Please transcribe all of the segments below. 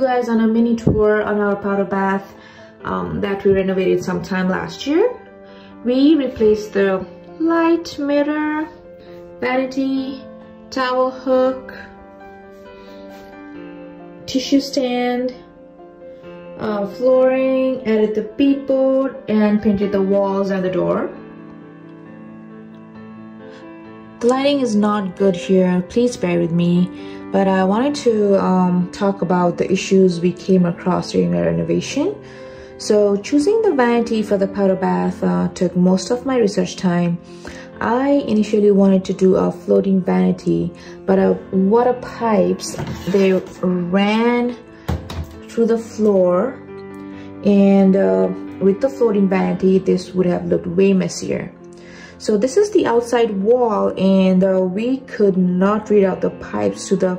you guys on a mini tour on our powder bath that we renovated sometime last year. We replaced the light, mirror, vanity, towel hook, tissue stand, flooring, added the beadboard, and painted the walls and the door. The lighting is not good here, please bear with me, but I wanted to talk about the issues we came across during our renovation. So choosing the vanity for the powder bath took most of my research time. I initially wanted to do a floating vanity, but our water pipes, they ran through the floor, and with the floating vanity, this would have looked way messier. So this is the outside wall, and we could not read out the pipes to the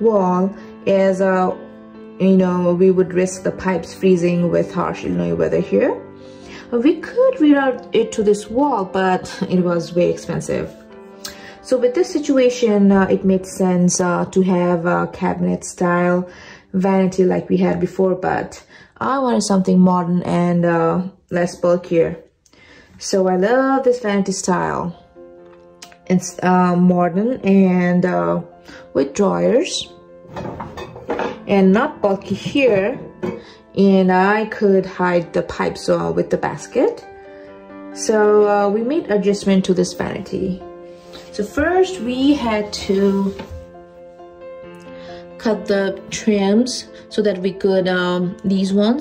wall, as you know, we would risk the pipes freezing with harsh Illinois weather here. We could read out it to this wall, but it was way expensive. So with this situation, it made sense to have a cabinet style vanity like we had before, but I wanted something modern and less bulkier. So I love this vanity style. It's modern and with drawers and not bulky here, and I could hide the pipes with the basket. So we made adjustment to this vanity. So first we had to cut the trims so that we could install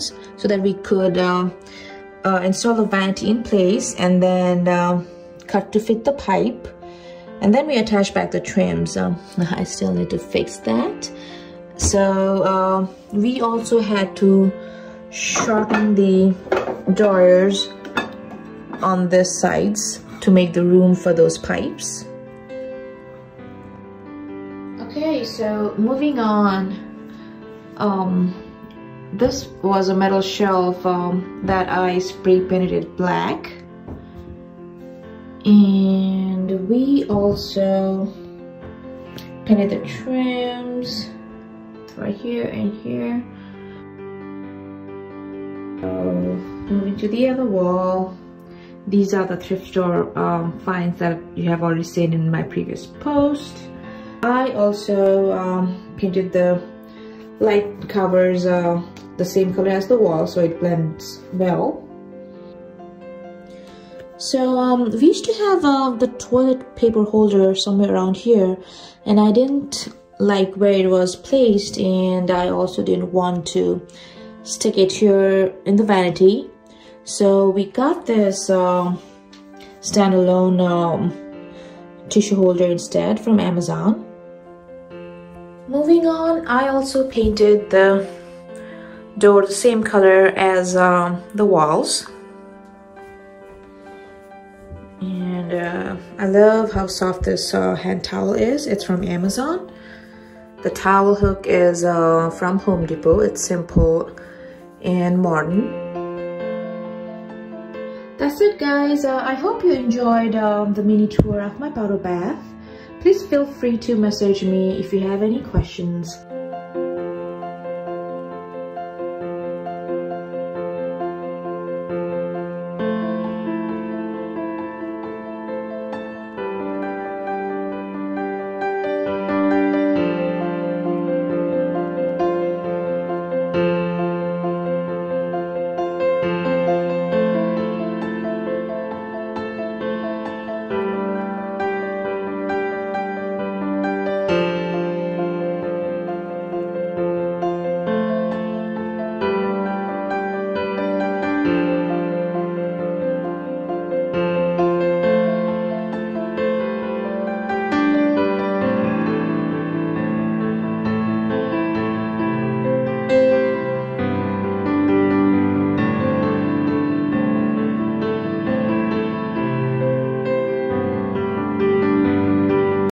the vanity in place, and then cut to fit the pipe, and then we attach back the trims. I still need to fix that. So we also had to shorten the drawers on the sides to make the room for those pipes. Okay, so moving on, this was a metal shelf that I spray painted black, and we also painted the trims right here and here. Moving to the other wall, these are the thrift store finds that you have already seen in my previous post. I also painted the light covers the same color as the wall, so it blends well. So we used to have the toilet paper holder somewhere around here, and I didn't like where it was placed, and I also didn't want to stick it here in the vanity. So we got this standalone tissue holder instead from Amazon. Moving on, I also painted the door the same color as the walls, and I love how soft this hand towel is. It's from Amazon. The towel hook is from Home Depot. It's simple and modern. That's it, guys. I hope you enjoyed the mini tour of my powder bath. Please feel free to message me if you have any questions.